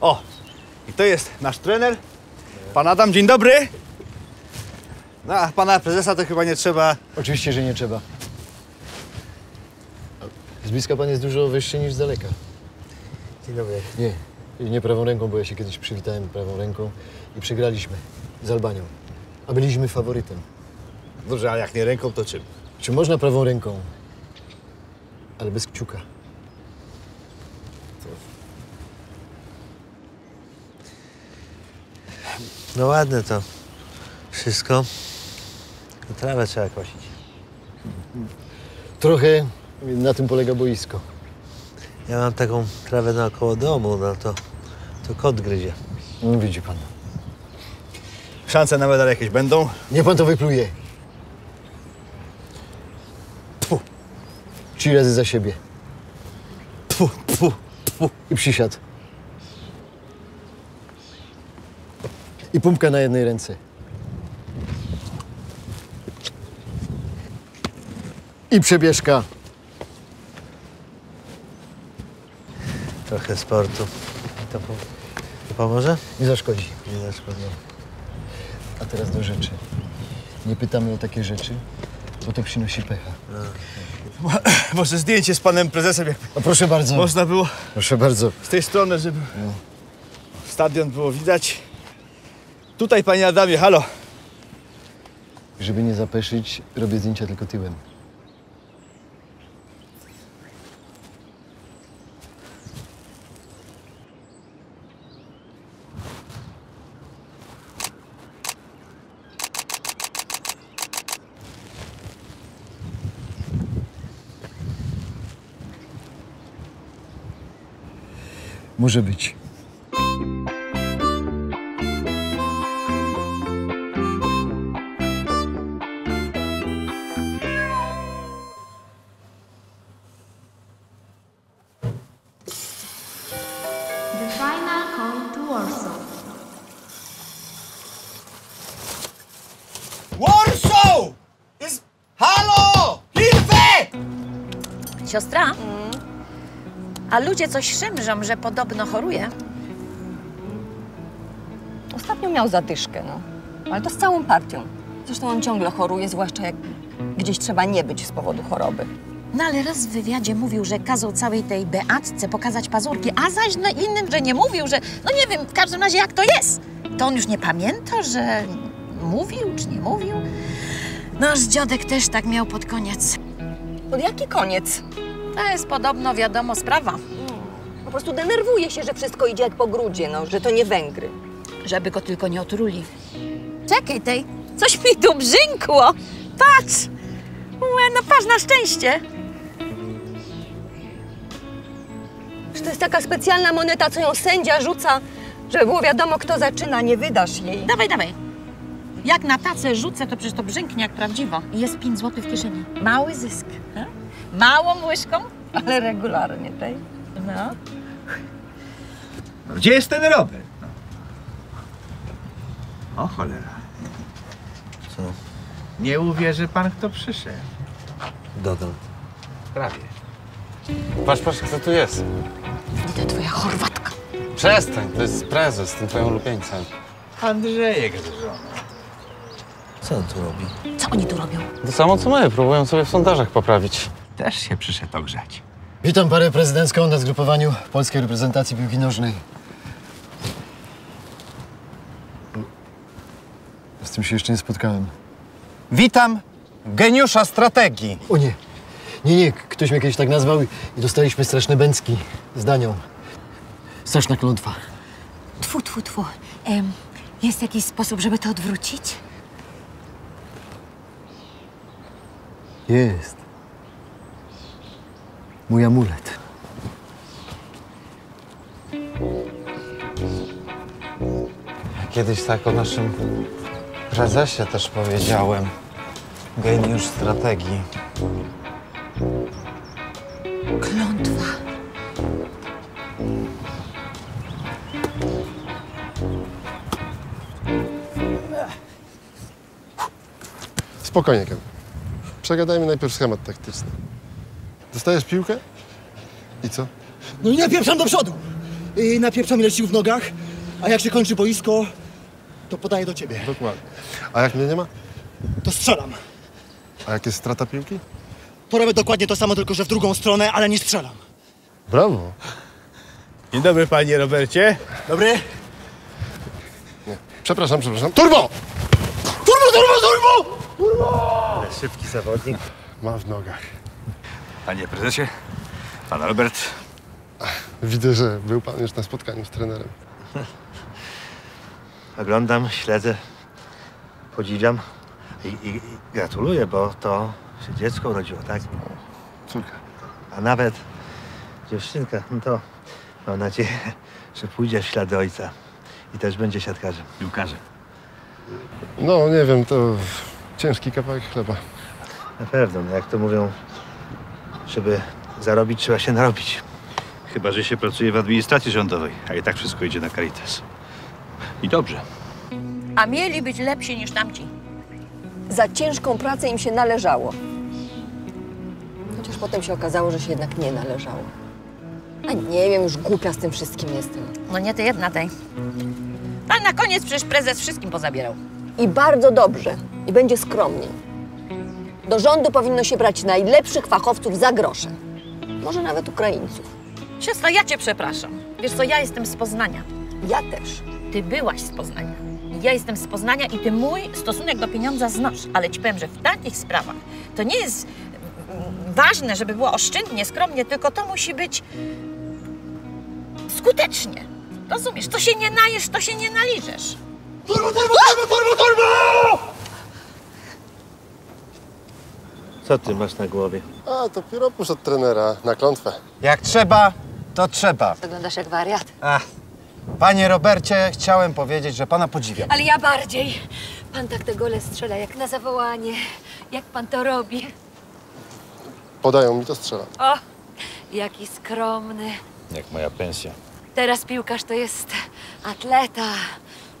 O, i to jest nasz trener, pan Adam, dzień dobry. No, a pana prezesa to chyba nie trzeba. Oczywiście, że nie trzeba. Z bliska pan jest dużo wyższy niż z daleka. Dzień dobry. Nie prawą ręką, bo ja się kiedyś przywitałem prawą ręką i przegraliśmy z Albanią, a byliśmy faworytem. Dobrze, ale jak nie ręką, to czym? Czy można prawą ręką, ale bez kciuka? No ładne to wszystko. Trawę trzeba kosić. Trochę na tym polega boisko. Ja mam taką trawę naokoło domu, no to kot gryzie. No widzi pan. Szanse na medal jakieś będą? Nie pan to wypluje. Tfu. 3 razy za siebie. Tfu, tfu, tfu. I przysiad. I pompka na jednej ręce. I przebieżka. Trochę sportu. To pomoże? Nie zaszkodzi. Nie zaszkodzi. A teraz do rzeczy. Nie pytamy o takie rzeczy, bo to przynosi pecha. Może zdjęcie z panem prezesem, jak... A proszę bardzo. Można było. Proszę bardzo. Z tej strony, żeby stadion było widać. Tutaj, panie Adamie, halo. Żeby nie zapeszyć, robię zdjęcia tylko tyłem. Może być. Siostra? A ludzie coś szymrzą, że podobno choruje. Ostatnio miał zadyszkę, no. Ale to z całą partią. Zresztą on ciągle choruje, zwłaszcza jak gdzieś trzeba nie być z powodu choroby. No ale raz w wywiadzie mówił, że kazał całej tej Beatce pokazać pazurki, a zaś na innym, że nie mówił, że... No nie wiem, w każdym razie jak to jest. To on już nie pamięta, że mówił czy nie mówił. Nasz dziadek też tak miał pod koniec. Pod jaki koniec? To jest podobno wiadomo sprawa. Po prostu denerwuje się, że wszystko idzie jak po grudzie, no, że to nie Węgry. Żeby go tylko nie otruli. Czekaj tej, coś mi tu brzękło. Patrz! Ue, no patrz na szczęście. Że to jest taka specjalna moneta, co ją sędzia rzuca, żeby było wiadomo, kto zaczyna, nie wydasz jej. Dawaj, dawaj. Jak na tacę rzucę, to przecież to brzęknie jak prawdziwo. I jest 5 zł w kieszeni. Mały zysk. He? Małą łyżką, ale regularnie tej. No. No gdzie jest ten Robert? No. O cholera. Co? Nie uwierzy pan, kto przyszedł. Dodam. Prawie. Patrz, kto tu jest. I to twoja Chorwatka. Przestań, to jest prezes, tym twoją ulubieńcem. Andrzejek z żoną. Co on tu robi? Co oni tu robią? To samo co my, próbują sobie w sondażach poprawić. Też się przyszedł ogrzać. Witam parę prezydencką na zgrupowaniu polskiej reprezentacji piłki nożnej. Z tym się jeszcze nie spotkałem. Witam geniusza strategii. O nie, nie, ktoś mnie kiedyś tak nazwał i dostaliśmy straszne bęcki z Danią. Straszna klątwa. Tfu, tfu, tfu. Jest jakiś sposób, żeby to odwrócić? Jest. Mój amulet. Kiedyś tak o naszym prezesie też powiedziałem. Geniusz strategii. Klątwa. Spokojnie, Ken. Przegadajmy najpierw schemat taktyczny. Dostajesz piłkę? I co? No i napieprzam do przodu! I napieprzam ile sił w nogach, a jak się kończy boisko, to podaję do ciebie. Dokładnie. A jak mnie nie ma? To strzelam. A jak jest strata piłki? To robię dokładnie to samo, tylko że w drugą stronę, ale nie strzelam. Brawo. Dzień dobry, panie Robercie. Dobry. Nie. Przepraszam, przepraszam. Turbo! Turbo, turbo, turbo! Turbo! Ale szybki zawodnik. Mam w nogach. Panie prezesie, pan Albert. Widzę, że był pan już na spotkaniu z trenerem. Oglądam, śledzę, podziwiam i gratuluję, bo to się dziecko urodziło, tak? Córka. A nawet dziewczynka, no to mam nadzieję, że pójdzie w ślady ojca i też będzie siatkarzem, piłkarzem. No, nie wiem, to ciężki kawałek chleba. Na pewno, jak to mówią, żeby zarobić, trzeba się narobić. Chyba że się pracuje w administracji rządowej, a i tak wszystko idzie na Caritas. I dobrze. A mieli być lepsi niż tamci. Za ciężką pracę im się należało. Chociaż potem się okazało, że się jednak nie należało. A nie wiem, już głupia z tym wszystkim jestem. No nie ty jedna tej. A na koniec przecież prezes wszystkim pozabierał. I bardzo dobrze. I będzie skromniej. Do rządu powinno się brać najlepszych fachowców za grosze. Może nawet Ukraińców. Siostro, ja cię przepraszam. Wiesz co, ja jestem z Poznania. Ja też. Ty byłaś z Poznania. Ja jestem z Poznania i ty mój stosunek do pieniądza znasz. Ale ci powiem, że w takich sprawach to nie jest ważne, żeby było oszczędnie, skromnie, tylko to musi być skutecznie. Rozumiesz? To się nie najesz, to się nie naliżesz. Turbo, turbo, turbo, turbo, turbo! Co ty masz na głowie? A, to pióropusz od trenera na klątwę. Jak trzeba, to trzeba. Wyglądasz jak wariat. Ach. Panie Robercie, chciałem powiedzieć, że pana podziwiam. Ale ja bardziej. Pan tak te gole strzela, jak na zawołanie. Jak pan to robi? Podają mi to strzelam. O, jaki skromny. Jak moja pensja. Teraz piłkarz to jest atleta,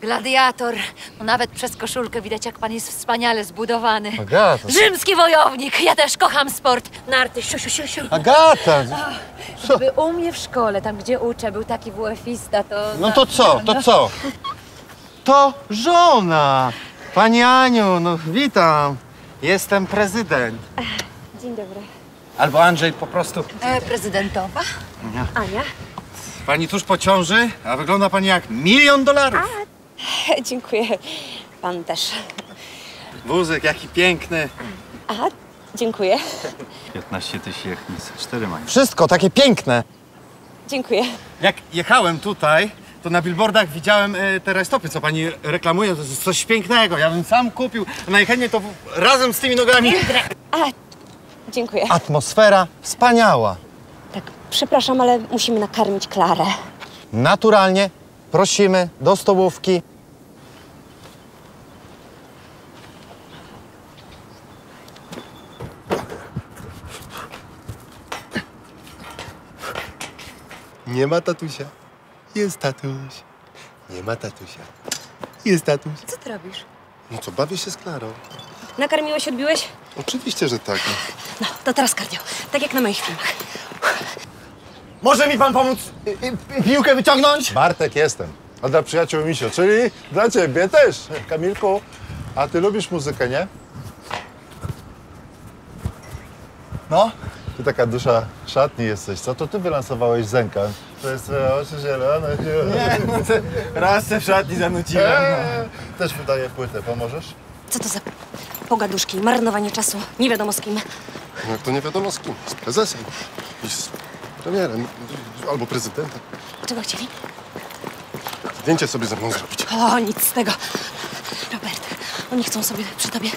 gladiator. No nawet przez koszulkę widać, jak pan jest wspaniale zbudowany. Agata. Rzymski wojownik. Ja też kocham sport. Narty, siu, siu, siu, siu. Agata! Gdyby u mnie w szkole, tam gdzie uczę, był taki WF-ista, to... No to co? To co? To żona! Pani Aniu, no witam. Jestem prezydent. Dzień dobry. Albo Andrzej po prostu. Prezydentowa. Ania. Ania. Pani tuż po ciąży, a wygląda pani jak $1 000 000. A, dziękuję. Pan też. Wózek, jaki piękny. A, dziękuję. 15 tysięcznic, 4 mają. Wszystko takie piękne. Dziękuję. Jak jechałem tutaj, to na billboardach widziałem te rajstopy, co pani reklamuje. To jest coś pięknego. Ja bym sam kupił. Najchętniej to razem z tymi nogami. A, dziękuję. Atmosfera wspaniała. Tak, przepraszam, ale musimy nakarmić Klarę. Naturalnie. Prosimy do stołówki. Nie ma tatusia. Jest tatuś. Nie ma tatusia. Jest tatuś. Co ty robisz? No co, bawię się z Klarą. Nakarmiłeś, odbiłeś? Oczywiście, że tak. No, to teraz kardio. Tak jak na moich filmach. Może mi pan pomóc piłkę wyciągnąć? Bartek, jestem. A dla przyjaciół Misio, czyli dla ciebie też. Kamilku, a ty lubisz muzykę, nie? No? Ty taka dusza szatni jesteś, co? To ty wylansowałeś Zenka. To jest oczy zielone. Nie, raz se w szatni zanuciłem. No. Też wydaję płytę, pomożesz? Co to za pogaduszki, marnowanie czasu, nie wiadomo z kim. No jak to nie wiadomo z kim? Z prezesem. Premierem, albo prezydentem. Czego chcieli? Zdjęcie sobie ze mną zrobić. O, nic z tego. Robert, oni chcą sobie przy tobie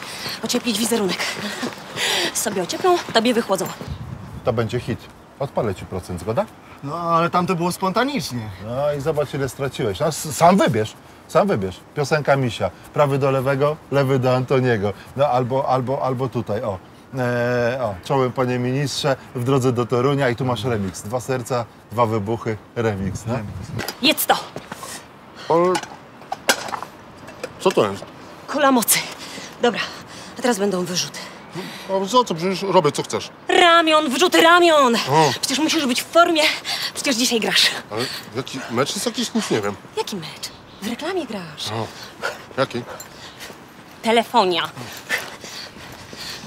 ocieplić wizerunek. Sobie ocieplą, tobie wychłodzą. To będzie hit. Odpalę ci procent, zgoda? No, ale tamto było spontanicznie. No i zobacz, ile straciłeś. No, sam wybierz. Sam wybierz. Piosenka Misia. Prawy do lewego, lewy do Antoniego. No albo tutaj, o. Czołem, panie ministrze, w drodze do Torunia i tu masz remix. 2 serca, 2 wybuchy, remix, no? Jedz to! O... Co to jest? Kula mocy. Dobra, a teraz będą wyrzuty. A za co? Przecież robię, co chcesz. Ramion, wrzuty ramion! O. Przecież musisz być w formie. Przecież dzisiaj grasz. Ale jaki mecz jest jakiś? Nic nie wiem. Jaki mecz? W reklamie grasz. O. Jaki? Telefonia.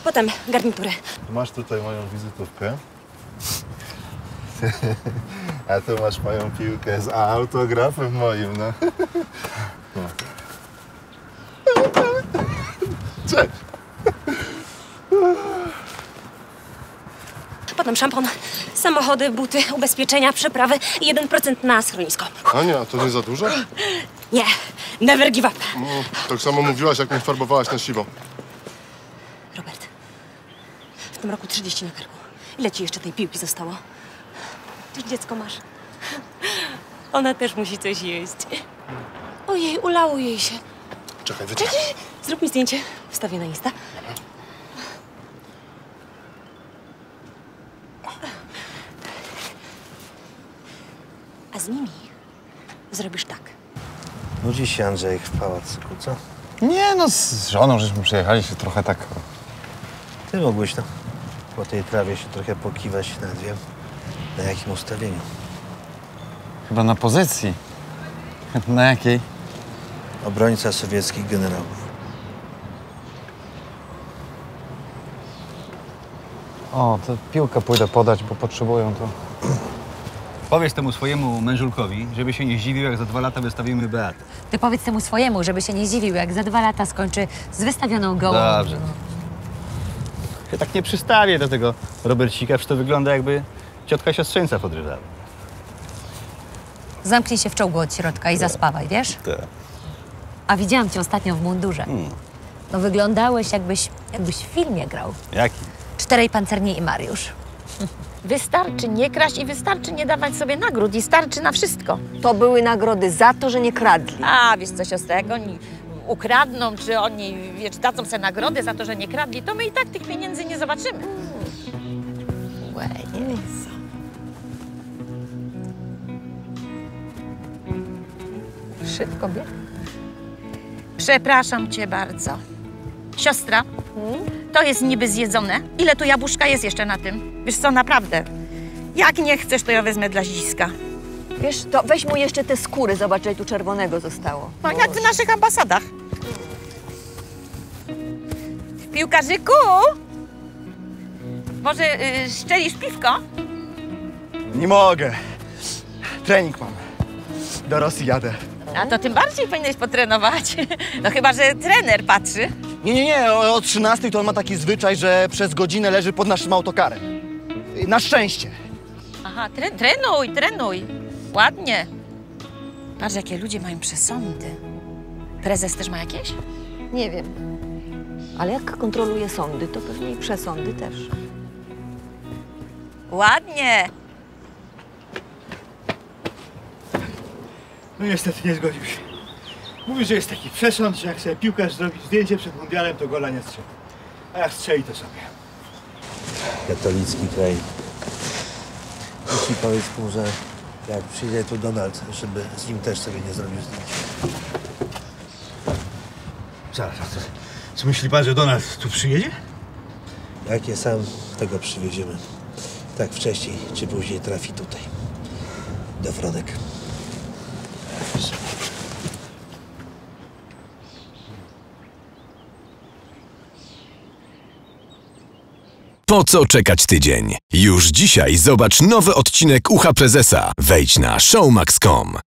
Potem garniturę. Masz tutaj moją wizytówkę. A tu masz moją piłkę z autografem moim, no. Cześć. Potem szampon, samochody, buty, ubezpieczenia, przeprawy i 1% na schronisko. Ania, a to nie za dużo? Nie, never give up. No, tak samo mówiłaś, jak mnie farbowałaś na siwo. Robert, w tym roku 30 na karku. Ile ci jeszcze tej piłki zostało? Też dziecko masz. Ona też musi coś jeść. Ojej, ulało jej się. Czekaj, wyciągnę. Zrób mi zdjęcie. Wstawię na Insta. A z nimi zrobisz tak. Nudzi się Andrzej w pałacyku, co? Nie, no z żoną żeśmy przyjechali się trochę tak... Ty mogłeś tam po tej trawie się trochę pokiwać na dwie. Na jakim ustawieniu? Chyba na pozycji. Na jakiej? Obrońca sowieckich generałów. O, to piłkę pójdę podać, bo potrzebują to. Powiedz temu swojemu mężulkowi, żeby się nie zdziwił, jak za 2 lata wystawimy Beatę. Ty powiedz temu swojemu, żeby się nie zdziwił, jak za 2 lata skończy z wystawioną gołą. Dobrze. Ja tak nie przystawię do tego Robercika, przecież to wygląda, jakby ciotka siostrzeńca podrywała. Zamknij się w czołgu od środka i zaspawaj, wiesz? Tak. A widziałam cię ostatnio w mundurze. No wyglądałeś, jakbyś w filmie grał. Jaki? 4 pancerni i Mariusz. Wystarczy nie kraść i wystarczy nie dawać sobie nagród i starczy na wszystko. To były nagrody za to, że nie kradli. A wiesz co, siostra, jak oni ukradną, czy oni, wiesz, dadzą sobie nagrody za to, że nie kradli, to my i tak tych pieniędzy nie zobaczymy. Szybko bieg. Przepraszam cię bardzo. Siostra, to jest niby zjedzone. Ile tu jabłuszka jest jeszcze na tym? Wiesz co, naprawdę. Jak nie chcesz, to ja wezmę dla Ziska. Wiesz, to weź mu jeszcze te skóry, zobacz, ile tu czerwonego zostało. No jak w naszych ambasadach. Piłkarzyku! Może szczelisz piwko? Nie mogę. Trening mam. Do Rosji jadę. A to tym bardziej powinieneś potrenować. No chyba, że trener patrzy. Nie. O 13 to on ma taki zwyczaj, że przez godzinę leży pod naszym autokarem. Na szczęście. Aha, trenuj. Ładnie. Patrz, jakie ludzie mają przesądy. Prezes też ma jakieś? Nie wiem. Ale jak kontroluje sądy, to pewnie i przesądy też. Ładnie. No niestety nie zgodził się. Mówi, że jest taki przesąd, że jak sobie piłkarz zrobi zdjęcie przed mundialem, to gola nie strzeli. A jak strzeli, to sobie. Katolicki kraj. Jeśli powiedz mu, że jak przyjdzie tu Donald, żeby z nim też sobie nie zrobił zdjęcia. Zaraz, co myśli pan, że Donald tu przyjedzie? Jak je sam, tego przywieziemy. Tak wcześniej czy później trafi tutaj. Do Wrotek. Po co czekać tydzień? Już dzisiaj zobacz nowy odcinek Ucha Prezesa. Wejdź na showmax.com.